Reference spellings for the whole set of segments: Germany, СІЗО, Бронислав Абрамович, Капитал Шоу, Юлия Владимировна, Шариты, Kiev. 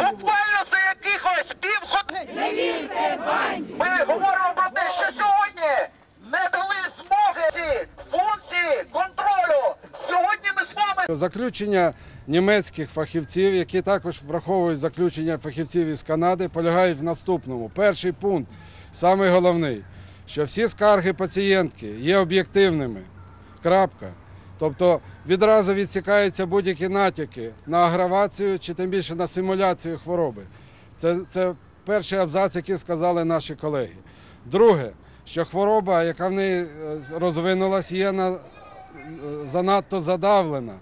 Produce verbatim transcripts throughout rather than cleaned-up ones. Буквально за якихось півгодини. Не вірте банді! Ми говоримо про те, що сьогодні не дали змоги функції контролю. Сьогодні ми з вами... Заключення німецьких фахівців, які також враховують заключення фахівців із Канади, полягають в наступному. Перший пункт, самий головний, що всі скарги пацієнтки є об'єктивними. Крапка. Тобто відразу відсікаються будь-які натяки на агравацію чи тим більше на симуляцію хвороби. Це, це перший абзац, який сказали наші колеги. Друге, що хвороба, яка в неї розвинулась, є на, занадто задавлена.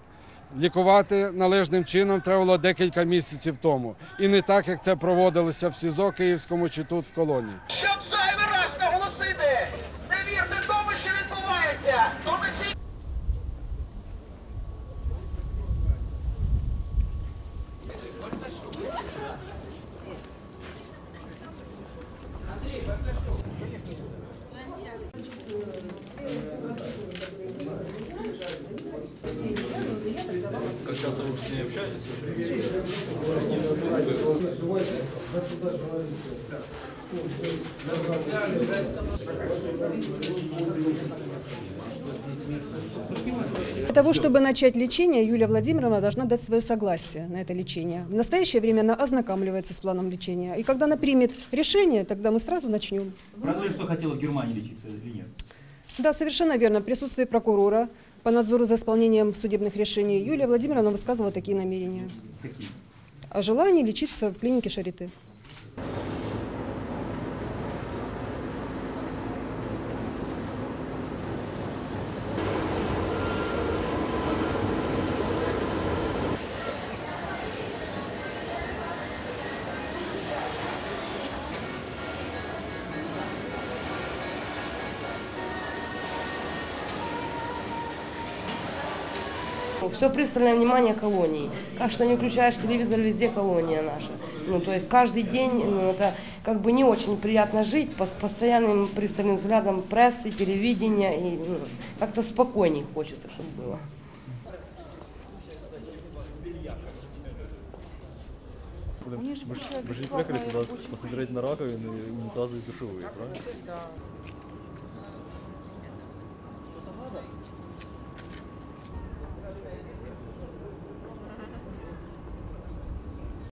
Лікувати належним чином треба було декілька місяців тому. І не так, як це проводилося в СІЗО Київському чи тут в колонії. Щоб зайвий раз наголосити, не вірте тому, що відбувається. Как часто вы с ней общаетесь? Для того, чтобы начать лечение, Юлия Владимировна должна дать свое согласие на это лечение. В настоящее время она ознакомливается с планом лечения. И когда она примет решение, тогда мы сразу начнем. Правда, что хотела в Германии лечиться или нет? Да, совершенно верно. В присутствии прокурора по надзору за исполнением судебных решений Юлия Владимировна высказывала такие намерения. Какие? О желании лечиться в клинике Шариты. Все пристальное внимание колонии. Как что не включаешь телевизор, везде колония наша. Ну, то есть каждый день, ну, это как бы не очень приятно жить, по постоянным пристальным взглядом прессы, телевидения. И, ну, как-то спокойнее хочется, чтобы было. Вы же приехали сюда посмотреть на раковину и унитазы и душевые, правильно? Да.